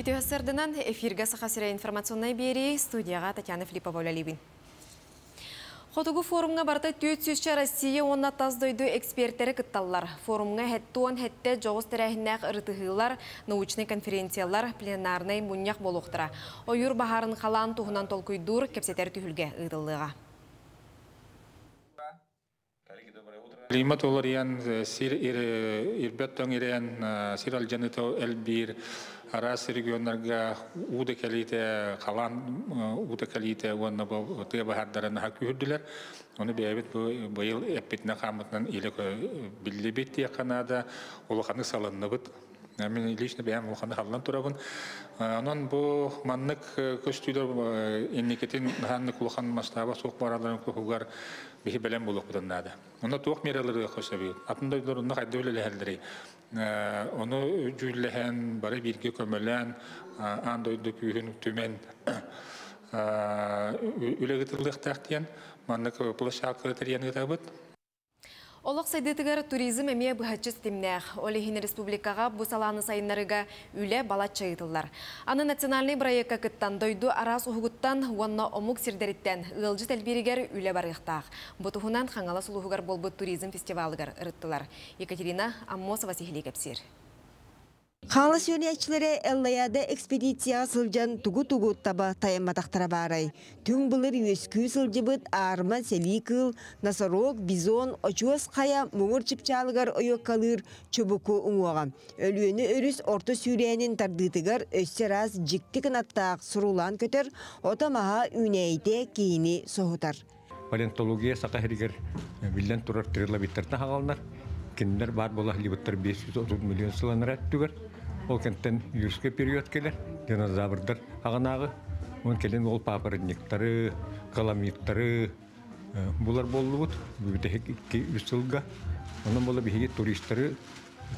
Видеосердынан эфирге Саха сирэ информационной бери студияға Татьяна Филиппова-Левин. Хотугу форумға барты 400-ші Россия онна таздойды эксперттері кытталлар. Форумға хәттуан хәтті жоғыз тәрәхінәқ ұртығылар, научный конференциялар, пленарный мұнняқ болуқтыра. Ойыр бағарын қалан тұғынан толкуйдур кепсетер түйілге ұйдылыға. Климат олариян сир ирбеттон ирен сир алжанито элбир арас регионарга удекалите қалан удекалите онна бо тебахаддаран хакүрдилер оны бейбит бу ел эппитне хамытнан илек биллибит яканада улаханы салынныбыт мен лично бем улаханы халлан турабын анан бу маннык көстүдө энникетин ханнык улахан мастаба соқ бараларын кугар бихбелем булуктан нада Онда туох миралары хосабы. Атындайлар онда хайдөле хәлдәре. Оны җүлләһән бары бирге көмәлән андойды күһен төмен үлегетлек тәхтиян мандык площадь критерияны табыт. Олық сайдетігер туризм әме бұхатчы стемнәғ. Олехин республикаға бұсаланы сайынарыға үлі балатча етілдер. Аны национальный проекқа кіттан дойду арас ұғығыттан уанна омук сердеріттен ғылжы тәлберігер үлі барғықтақ. Бұтығынан қаңала сұлығығар болбы туризм фестивалығар ұрыттылар. Екатерина Аммосова сихілі кәпсер. Халы сөйләчілері әллаяды экспедиция сылжан тугу-тугу таба тайматақтара барай. Түң бұлыр өскүй сылжыбыт арма селикыл, насорок, бизон, очуас қая, мұңыр чіпчалығар ойы қалыр, чөбікі ұңуаға. Өліені өріс орты сүйрәнін тардытығар өссер аз жіктікін аттақ сұрулан көтір, отамаға үнәйді кейіні соғытар. Палеонтология сақағырығар білден тұрар тірілі беттерді қағалынар. Кендер бар бола хлебыттар 530 миллион сыланыр әттігір. Ол кенттен юрске период келер, динозаврдар ағанағы. Он келен ол папородниктары, каламиттары бұлар болу бұд. Бүйтек 200 сылға. Оның бола бігеге туристары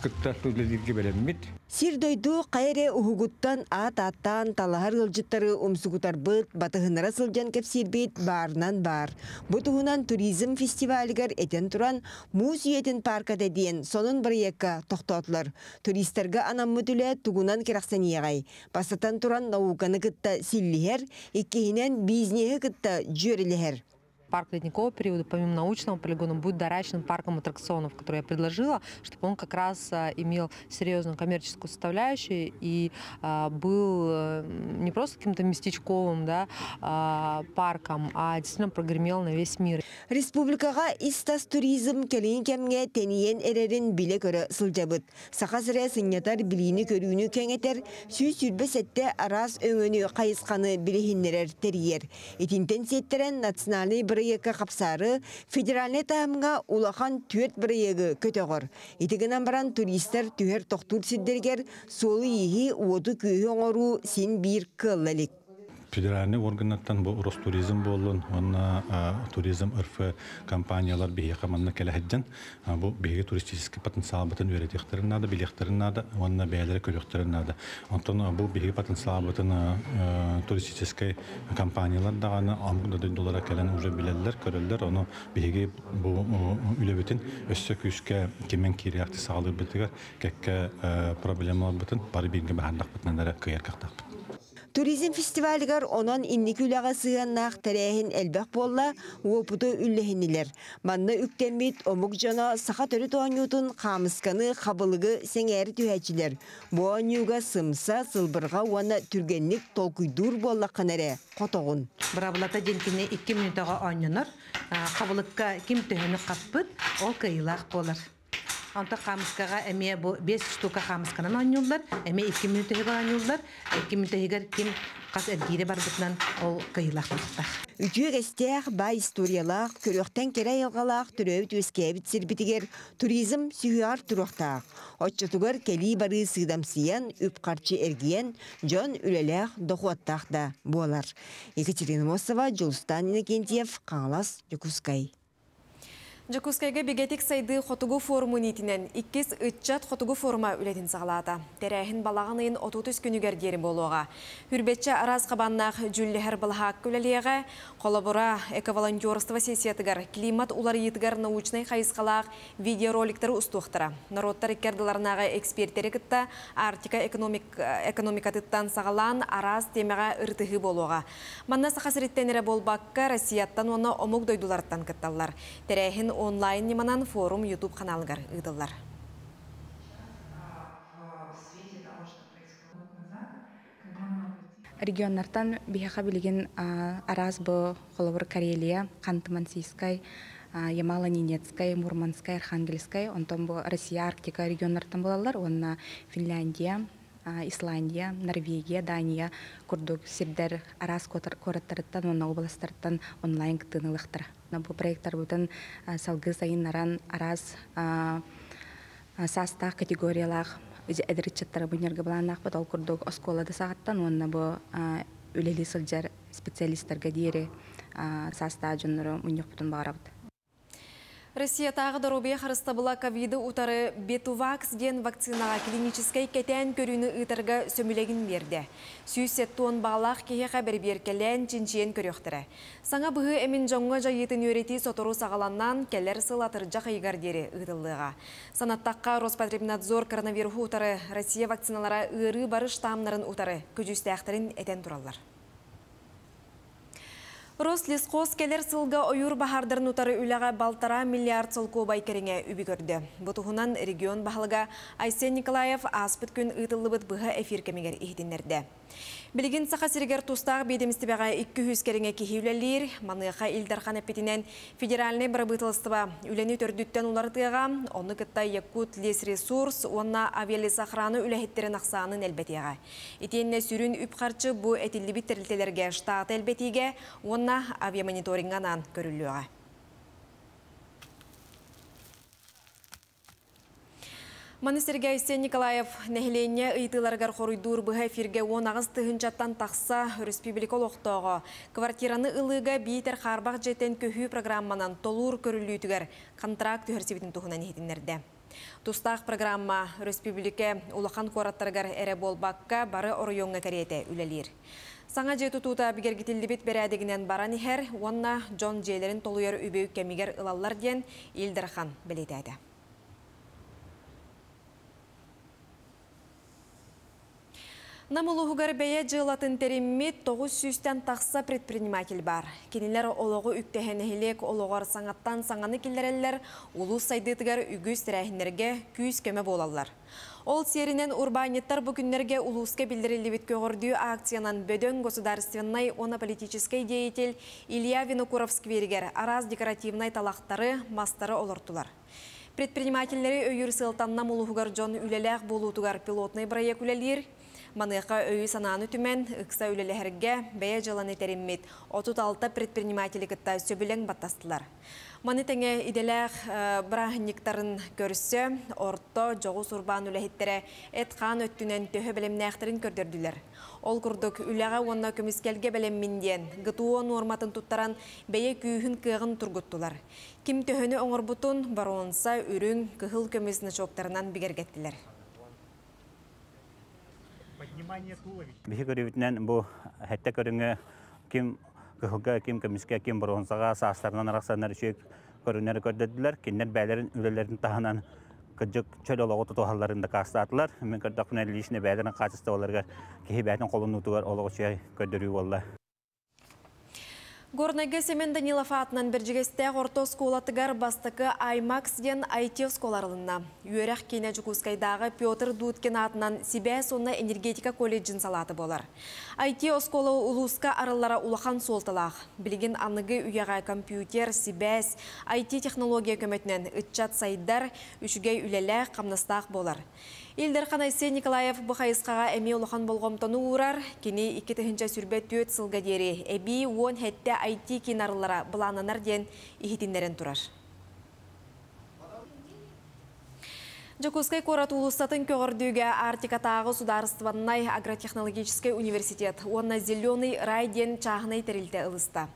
күтті сөйлелерге бәлеммет. Сирдойду қайре ұғығыттан ат-аттан талағар ғылжыттары ұмсығытар бұд, батығынара сылжан кәпсербет барынан бар. Бұтығынан туризм фестивалігер әтен тұран мұз үйетін паркада дейін соның бір екі тоқтатылыр. Туристарға анам мүтілі тұғынан керақсан еғай. Басатан тұран науқаны күтті силлігер, еккейінен бизнегі күтті жүрілігер. Парк ледникового периода, помимо научного полигона, будет дорачным парком аттракционов, который я предложила, чтобы он как раз имел серьезную коммерческую составляющую и был не просто каким-то местечковым парком, а действительно прогремел на весь мир. Республикаға истас туризм келейін кәмге тәниен әрерін біле көрі сылжабыт. Саха сирэ сыңнатар білейіні көрігіні кәңетер, сүй сүрбес әтті арас өңіні қайысқаны білейіннерер тәрер. Етінтен сеттерін национальный бірейгі қапсары федеральный тағымға улахан төрт бірейгі көтіғыр. Етігінен баран туристер түйер тоқтур сиддергер солы егі уоды күйі оңыру сен бір кылылік. Федеральный органнаттан бұл Ростуризм болын, онна туризм ұрфы компаниялар бейе қаманына кәләхедден, бұл бейге туристический потенциал бұтын өретектерін ады, билеттерін ады, онна бейлері көліктерін ады. Онтан бұл бейге потенциал бұтын туристический компаниялар дағаны амғында доллара кәләні уже білелілер, көрелілер, оны бейге бұл үлі бітін өсі күйшке кемен кейре ақты сағалыр бітігі кәкке проблемалар бұтын бары бейге бағандақ бұтынандары көйеркақтақ. Туризм фестивалігер онан инникүліға сыйаннақ тәрәйін әлбәқ болла, өпуді үлләхінілер. Манны үктенбет омық жана сақа түрі тоңютын қамысқаны қабылығы сәңәрі түйәчілер. Бұаңуға сымса сылбырға уана түргеннік толкүйдур болла қанәрі қотоғын. Бұрабылата денкіне 2 минутаға аңыныр, қабылыққа кем түйіні қаппыд, ол кайылақ болар. Антақ қамысқаға әме 5 штука қамысқанан аңылдар, әме 2 минутығыға аңылдар, 2 минутығығар кем қас әргейді бар бұтынан ол қайылақтықтақ. Үтіғ әстеғ, бай историялақ, көріқтен кере елғалақ түрөйт өскәбіт сербетігер, туризм сүйіар тұрақтақ. Отчатығыр кәлі бары сыдамсиян, үпқарчы әргейен, жон үлеләқ доқуаттақ да болар. Екатерина Мосова, Жолстан Иннокентьев, Қаңлас, Юкускай. Жакускайга бегетик сайды хотугу форумы нитинен 2-3 хотугу форума үлетін сағалата. Терәйін балағанын 30 күнігер дерім болуға. Үрбетчі араз қабаннақ жүллігер балғақ көлелеға, қолабора эко-волонтерство сесетігір, климат улар етігір научнай қайысқалақ видеороликтері ұстуқтыра. Народтар керділарынағы эксперттері кітті артика экономикатыттан сағалан араз темеға үртігі болуға. Манна Саха сирэ болбаққа Россияттан оны омық дойдуларыттан кітталар. Терәйін онлайн неманан форум YouTube каналыгар ыдылар. Регионнартан бихаха билеген араз бу холобур Карелия, Ханты-Мансийскай, Ямало-Ненецкай, Мурманскай, Архангельскай, онтон бу Россия, Арктика регионнартан булалар, онна Финляндия, Исландия, Норвегия, Дания, курдук сирдер араз кораттарыттан, онна областарыттан онлайн кытынылыктыр. Бу проекттар бүтін салгы сайыннаран араз састақ категориялақ әдірітчеттары бұнерге бұланақ бәт ол күрдік осколады сағаттан онына бұ өлелі сылжар специалистарға дейірі саста жүнірі мұнық бұтын бағарабыды. Россия тағы дорубе қарыстабыла ковиды ұтары бетувакс ген вакцинаға клиническай кәтен көріні ұтарға сөмілігін берді. Сүйсет тон бағалақ кеге қабір беркелен чинчиен көріқтірі. Саңа бұғы әмін жаңға жайетін өреті сотору сағаланнан кәлер сылатыр жақа егардері ұтылыға. Санаттаққа Роспотребнадзор коронавируху ұтары Россия вакциналара үйірі барыш тамнарын ұтары көжісті әқтірін әтен туралар. Рослесқос келер сылға ойыр бағардарын ұтары үліға балтара миллиард солқу бай керіңе үбі көрді. Бұтығынан регион бағылыға Айсен Николаев аспыт күн ұйтылы бұт бұға эфир кемегер ехденлерді. Білген Саха сирэгер тустақ бедемістібіға 200 керіңе кейілелер, манығыға Илдархан әпетінен федеральный бірбытылыстыба үлені төрдіттен олардыға, оны кітта якут лес ресурс, онына авиалы сақраны үләхеттерін ақсағанын әлбәтеға. Етеніне сүрін үпқарчы бұ әтілі біттірілтелерге штаты әлбәтеге, онына авиамониторинганан көрілуға. Министрге Айсен Николаев нәхілене ұйтыларғар қоруйдуыр бұға эфирге 10 ағыз тұхынчаттан тақса республикол оқтауға. Квартираны ұлыға бейтер қарбақ жетен көхі программанан толуыр көрілійтігер контракт үйірсебетін тұхынан етіндерді. Тұстақ программа республике ұлақан қораттарғар әрі болбаққа бары орыйонға кәреті үлелер. Саңа жету тұта бігергетілді бет берәдігінен баран ихер, онна Джон Джейлерін толуыр үбеу кәмегер ұлалар ден Илдархан білетеді. Намылығығыр бәйе жылатын тереммет 900-тен тақса предприниматель бар. Кенелер олығы үктәхен әхелек олығыр саңаттан саңаны келдерелер, олу сайдетігер үгіз тірәхінерге күйіз көмі болалар. Ол серінен урбаниттар бүгінлерге ұлысқа білдірілі бетке ғырды акциянан бөден государственной онополитической деятель Илья Винокуров-Сквергер араз декоративнай талақтары, мастары олыртылар. Предпринимателері өйір сылтанна мұлығығыр жон үлеләқ болуытығар пилотный проект үлелер. Маныққа өйі сананы түмен ұқса өлелігерге бәйе жыланы тәріммет 36 предпринимателікітті сөбілің баттастылар. Маны тәңе иделәқ бірағынниктарын көрсі, орты жоғы сұрбан үләхеттері әтқан өттінен төхі білімнәқтірін көрдірділер. Ол күрдік үләға онына көміскелге біліммінден ғытуы норматын тұттаран бәйе күйіхін күйіғын тұрғыттылар. Кім төхіні оңыр бұтын баруынса үрін күхіл көмісіні жоқтарынан бігергеттілер. Бихекоревитнен бу хетте көрүнгө ким кылга ким кимиске ким бронзага саастарынан араксандар үчөк көрүнөр көрдөдүлөр. Киндер бээлерин үлөлөрүн таханан кыжык чөлөлөгө тутухалларында кастатлар. Мен көрдөкүнө лишне бээлерин качысты аларга кихи бээдин колунутугар алгычы көрдөрүү болла. Горнеге Семен Данилов атынан біржігесті ғорты сколатығар бастықы Аймакс ген IT сколарылына. Үйерек кейіне жүкускайдағы Петр Дудкин атынан Сибе сонына энергетика колледжін салаты болар. IT сколы ұлысқа арыллара ұлақан солтылақ. Білген анығы үйеға компьютер, Сибес, IT технология көметінен үтчат сайдар, үшігей үлелі қамнастақ болар. Илдархан Айсен Николаев бұқайысқаға әме ұлақан болғымтаны ұрар, кені 2-тіхінші сүрбет төт сылғадері, әбей 10 әтті айти кенарылара бұлананар ден ехетіндерін тұрар. Жакускай Корат улустатын көгірдігі Артикатағы Сударстваннай агротехнологический университет, онна зеленый райден чағынай тәрілді ұлыста.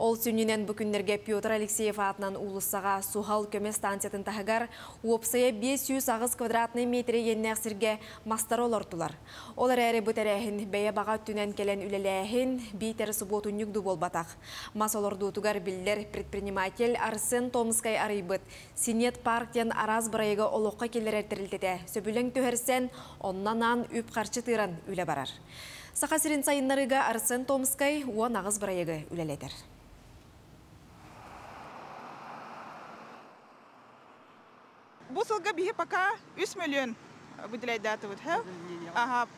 Ол сүнінен бүкіндерге Петр Алексеев атынан улысаға Сухал көме станциятын тағығар, уопсая 500 квадратный метре еннәқ сірге мастар олартылар. Олар әрі бөтәрәхін, бәйе баға түнен келен үлеләхін, бейтәрі сұботу нүгді бол батақ. Мас оларды ұтығар білдер предприниматель Арсен Томскай арайбыт. Синет парктен араз бұрайығы олыққа келер әртірілдеді. Сөбілің төхерсен, оннанан үп қарчы тыйран үле барар. Саха сирэн сайыннарыға Арсен Томскай уан ағыз бұрайығы үлеледер. Бұл сылға бігі пока 3 миллион бүділейді әті өт.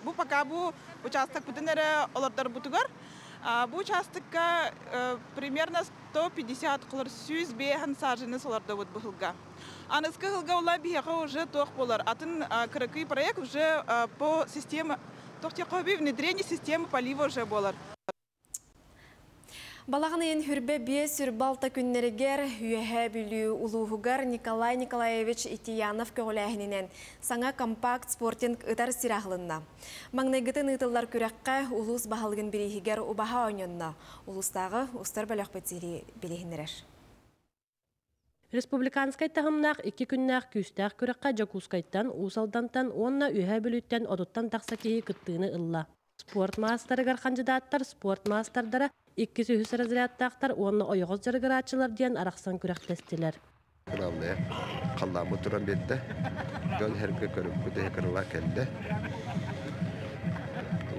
Бұл пока бұл участық бүтінері олардар бұтығыр. Бұл участыққа примерно 150 қылыр сүйіз бейін сажыныз оларды өт бұл ғылға. Анысқы ғылға ола бейіға ұжы тоқ болар. Атын қырықы проект ұжы по система, тоқтеқы бей внедрение системы полива ұжы болар. Балағын ең үрбе бе сүрбалта күннергер үйәе бүлі ұлуғығар Николай Николаевич Итиянов көғіләхінінен саңа компакт спортинг ұтар сирағылынна. Маңнайгытын ұтылар күрәққа ұлыс бағалғын бірігігер ұбаға ойнынна. Ұлыстағы ұстар бәліқ бәтсері білігіндірер. Республиканскай тағымнақ 2 күннақ күстәқ күрәққа жакускайттан, ұсалдантан, онна үйәе бүліттен одоттан тақса кейі күттіғыны ұлла. Спортмастарығар қандидаттар, спортмастардары 200 разрядтақтар, оны ойығыз жарғырачылар дейін арақсан күрәқтестілер. Құналмай, қаламы тұрам бетті, жон әргі көріп күді екіріла кәлді.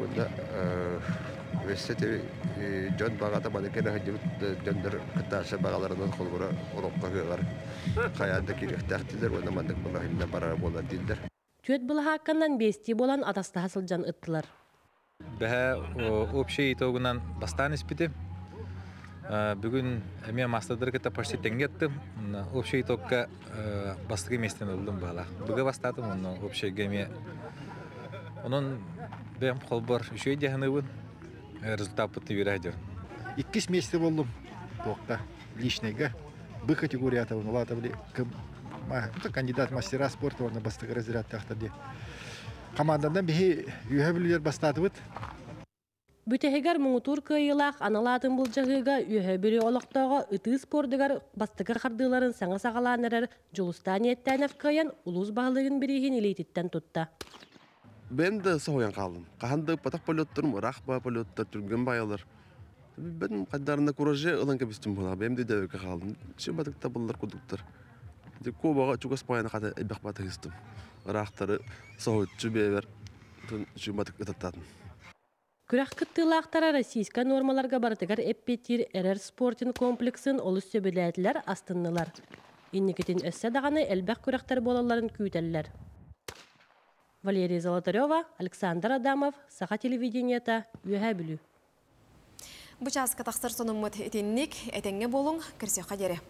Онда өсі тәуі жон бағата манекені ғыдымыт жондар күтташы бағаларынан қолғыра олыққа көғар. Қаянды керектәқтілер, оны мандық мұнағында барар болар дейдер. Төт бұл хаққаннан бесті болан атасты хасылжан ұттылар. Бәхі өпші етігінен бастан іспеті. Бүгін әме мастадырғыта пашты тәңгетті. Өпші етігіға бастығы местен өлдім бағала. Бүгі бастадым, оның өпші ғеме. Оның бәм қолбар үші дейіні бұн результат бұтты үйрәдер. 2 месте болдым. Тоқта, личнайға. Бұл категорията бұны. Кандидат мастера спорта орны бастығы разрядты ақтарды. Командадан бігі үйәбілілер бастатывыд. Бүтігігер мұңытур көйілақ аналатын бұл жағыға үйәбілі олықтауға үті спордығар бастығыр қардыларын саңа сағалан әрір жолыстан еттән әфкайын ұлыз бағылығын бірігін елейтеттен тұтта. Бәнді соғын қалдым. Қағанды патақ полеттірім, рақпа полеттір, түрген байылыр. Бәнім қайдарында көріже ұлан көбістім бұл. Бәмді дәуекі қалдым. Шын батықта бұлдар құдықтыр. Көбаға чүгіс пайына қата әбек батық істім. Рақтары соғыт жүбебер жүмбатық ұтаттадым. Күрақ күттілі ақтара российска нормаларға барытығар әппеттер әрәр спортин комплексін олыс сөбілі әділер астыннылар. Иннекетін өссе дағаны әлбәқ күрақтар болаларын күйтәлілер. Валерия Золотарева, Александр Адамов, Саха телевидениета, Үйәе білі. Бұчасқа тақсыр соның мұт әтеннік, әтенге болың, кірсе қадері.